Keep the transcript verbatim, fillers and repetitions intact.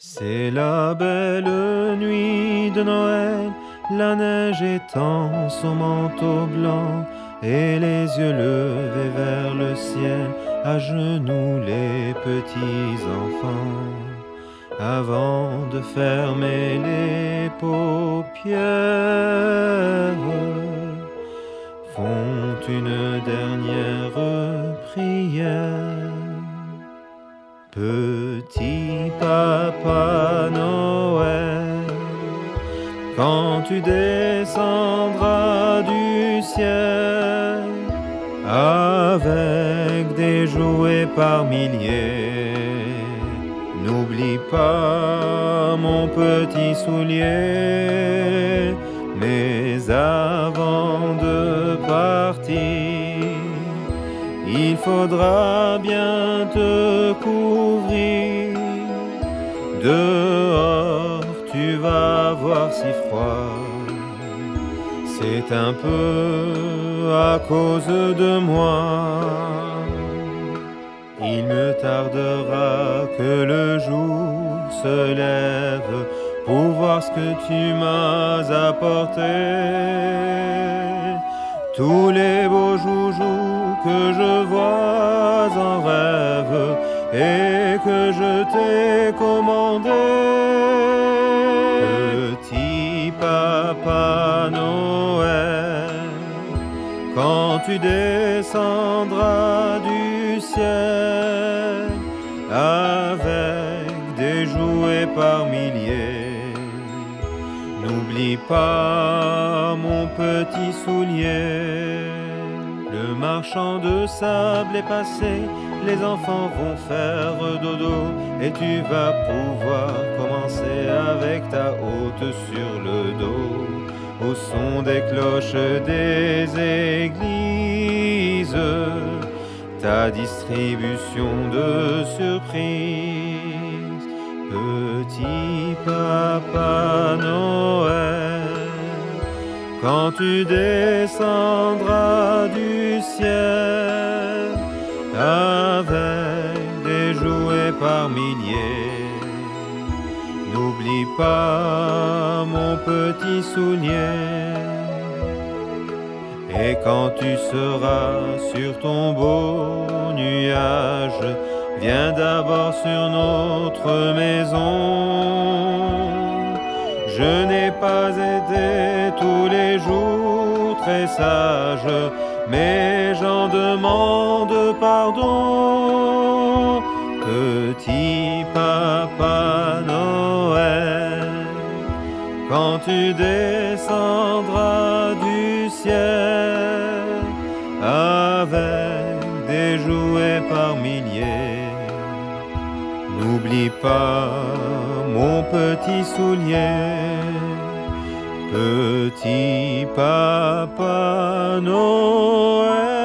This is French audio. C'est la belle nuit de Noël, la neige étend son manteau blanc, et les yeux levés vers le ciel, à genoux les petits enfants, avant de fermer les paupières, font une dernière prière. Petit Papa Noël, quand tu descendras du ciel avec des jouets par milliers, n'oublie pas mon petit soulier. Mais avant de partir, il faudra bien te couvrir. Dehors, tu vas voir si froid. C'est un peu à cause de moi. Il me tardera que le jour se lève pour voir ce que tu m'as apporté. Tous les beaux joujoux que je vois en rêve et que je t'ai commandé. Petit Papa Noël, quand tu descendras du ciel avec des jouets par milliers, n'oublie pas mon petit soulier. Le marchand de sable est passé, les enfants vont faire dodo, et tu vas pouvoir commencer avec ta haute sur le dos. Au son des cloches des églises, ta distribution de surprise. Petit Papa Noël, quand tu descendras du ciel avec des jouets par milliers, n'oublie pas mon petit soulier. Et quand tu seras sur ton beau nuage, viens d'abord sur notre maison. Je n'ai pas été tous les jours très sage, mais j'en demande pardon. Petit Papa Noël, quand tu descendras du ciel avec des jouets par milliers, n'oublie pas mon petit soulier. Petit Papa Noël.